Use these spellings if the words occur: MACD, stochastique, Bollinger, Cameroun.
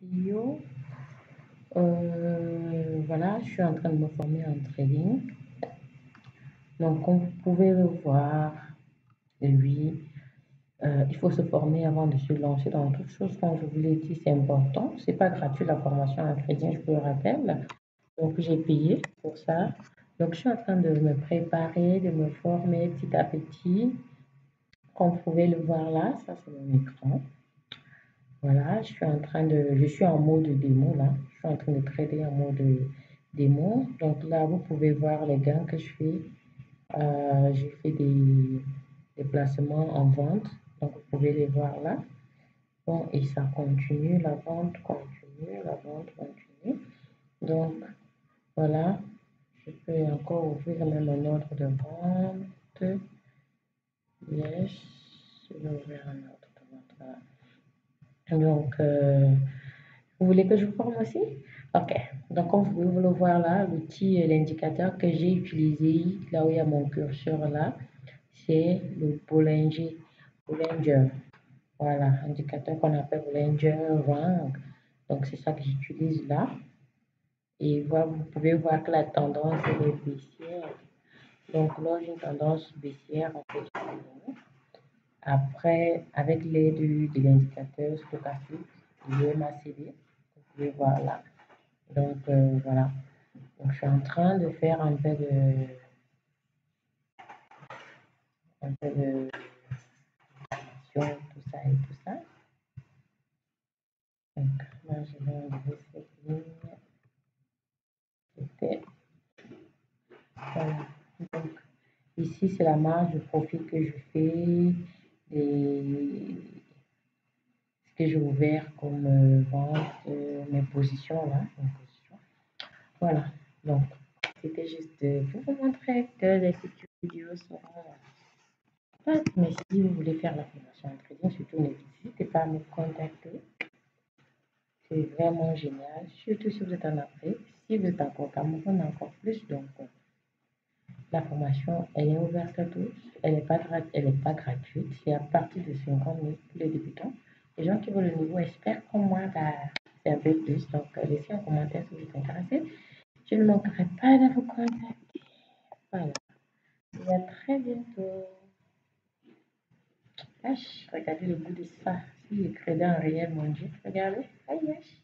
vidéo. Voilà, je suis en train de me former en trading. Donc, comme vous pouvez le voir, oui, il faut se former avant de se lancer dans toute chose. Comme je vous l'ai dit, c'est important. C'est pas gratuit la formation en trading, je vous le rappelle. Donc, j'ai payé pour ça. Donc, je suis en train de me préparer, de me former petit à petit. Comme vous pouvez le voir là, ça c'est mon écran. Voilà, je suis en mode démo là. Je suis en train de trader en mode démo. Donc là, vous pouvez voir les gains que je fais. J'ai fait des placements en vente. Donc vous pouvez les voir là. Bon, et ça continue, la vente continue, la vente continue. Donc voilà, je peux encore ouvrir même un ordre de vente. Yes, je vais ouvrir un autre. Donc, vous voulez que je vous forme aussi? Ok. Donc, comme vous pouvez le voir là, l'outil, l'indicateur que j'ai utilisé, là où il y a mon curseur là, c'est le Bollinger. Voilà, indicateur qu'on appelle Bollinger Rank. Donc, c'est ça que j'utilise là. Et voilà, vous pouvez voir que la tendance est baissière. Donc là, j'ai une tendance baissière en fait. Après, avec l'aide de l'indicateur stochastique, le MACD, vous pouvez voir là. Donc voilà. Donc, je suis en train de faire un peu de tout ça et tout ça. Donc là, je vais enlever cette ligne. C'était. Voilà. Donc, ici, c'est la marge de profit que je fais, et ce que j'ai ouvert comme vente, mes positions là. Voilà, donc, c'était juste pour vous montrer que les futures vidéos seront là. Mais si vous voulez faire la formation en trading, surtout n'hésitez pas à me contacter. C'est vraiment génial, surtout si vous êtes en Afrique. Si vous êtes encore au Cameroun, encore plus. Donc, la formation, elle est ouverte à tous, elle n'est pas gratuite, c'est à partir de 50 000 pour les débutants. Les gens qui veulent le niveau expert, comme moi, bah, c'est un peu plus. Donc, laissez un commentaire si vous êtes intéressé. Je ne manquerai pas de vous contacter. Voilà. Et à très bientôt. Regardez le bout de ça. Si j'ai créé un réel, mon Dieu, regardez. Aïe, aïe.